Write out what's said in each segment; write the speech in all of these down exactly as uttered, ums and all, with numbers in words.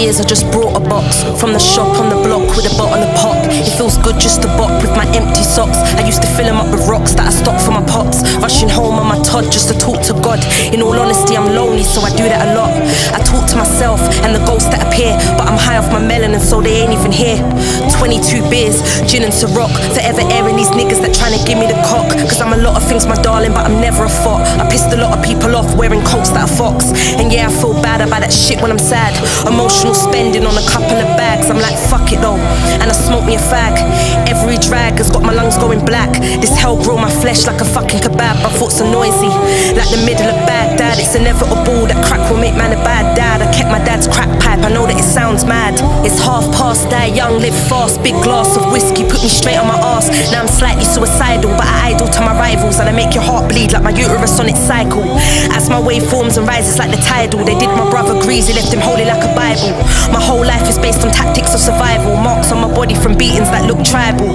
years I just brought a box from the shop on the block with a bottle of pop. It feels good just to bop with my empty socks. I used to fill them up with rocks that I stocked for my pops. Rushing home on my Todd just to talk to God. In all honesty, I'm lonely, so I do that a lot. I talk to myself and the ghosts that appear, but I'm high off my melanin, so they ain't even here. twenty-two beers, gin and Ciroc, forever airing these niggas that tryna give me the cock. Cause I'm a lot of things, my darling, but I'm never a fop. I pissed a lot of people off wearing coats that are fox. And yeah, I feel bad about that shit when I'm sad. Emotional spending on a couple of bags. I'm like, fuck it though, and I smoke me a fag. Every drag has got my lungs going black. This hell grow my flesh like a fucking kebab. My thoughts are noisy, like the middle of Baghdad. It's inevitable that crack will make man a bad dad. I kept my dad's crack pipe, I know that it sounds mad. It's half past, die young, live fast. Big glass of whiskey put me straight on my ass. Now I'm slightly suicidal, but I idle to my rivals. And I make your heart bleed like my uterus on its cycle. As my wave forms and rises like the tidal. They did my brother greasy, left him holy like a Bible. My whole life is based on tactics of survival. Marks on my body from beatings that look tribal.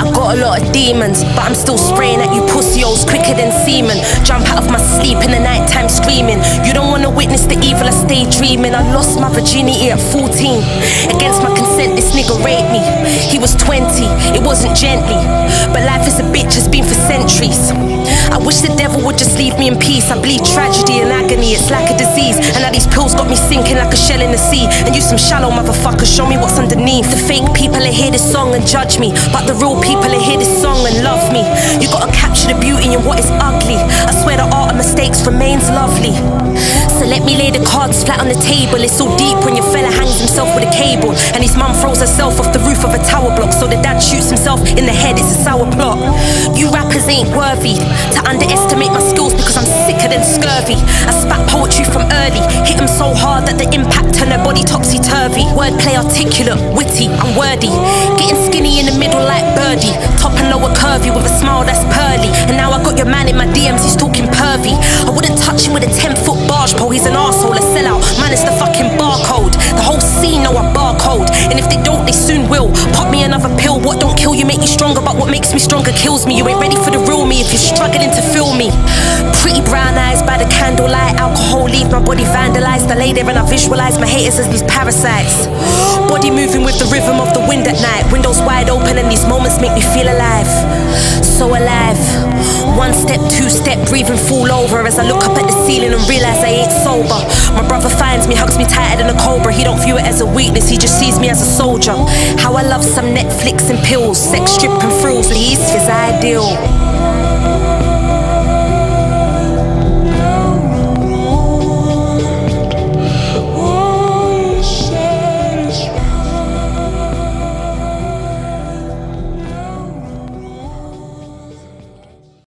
I got a lot of demons, but I'm still spraying at you pussyholes quicker than semen. Jump out of my sleep in the night time screaming. You don't want to witness the evil, I stay dreaming. I lost my virginity at fourteen. Against my consent, this nigga raped me. He was twenty, it wasn't gently. But life is a bitch, it's been for centuries. I wish the devil would just leave me in peace. I bleed tragedy and agony, it's like a disease. And now these pills got me sinking like a shell in the sea. And you some shallow motherfuckers, show me what's underneath. The fake people that hear this song and judge me, but the real people that hear this song and love me. You gotta capture the beauty in what is ugly. I swear the art of mistakes remains lovely. So let me lay the cards flat on the table. It's so deep when your fella hangs himself with a cable. And his mum throws herself off the roof of a tower block, so the dad shoots himself in the head, it's a sour plot. You rappers ain't worthy to underestimate my skills because I'm sicker than scurvy. I spat poetry from early, hit him so hard that the impact turned her body topsy-turvy. Wordplay articulate, witty, I'm wordy. Getting skinny in the middle like birdie. Top and lower curvy with a smile that's pearly. And now I got your man in my D Ms, he's talking pervy. I wouldn't touch him with a ten-foot barge pole, he's an arsehole, a sellout. Man, it's the fucking barcode. The whole scene know I barcode. And if they don't, they soon will. Pop me another pill, what don't kill you make you stronger, but what makes me stronger kills me. You ain't ready for the real me if you're struggling to feel me. Pretty brown eyes by the candlelight. Alcohol leave my body vandalized. I lay there and I visualize my haters as these parasites. Body moving with the rhythm of the wind at night. Windows wide open and these moments make me feel alive. So alive. One step, two step, breathing fall over as I look up at the ceiling and realize I ain't sober. My brother finds me, hugs me tighter than a cobra. He don't view it as a weakness, he just sees me as a soldier. How I love some Netflix and pills, sex, strip and frills. Least is ideal.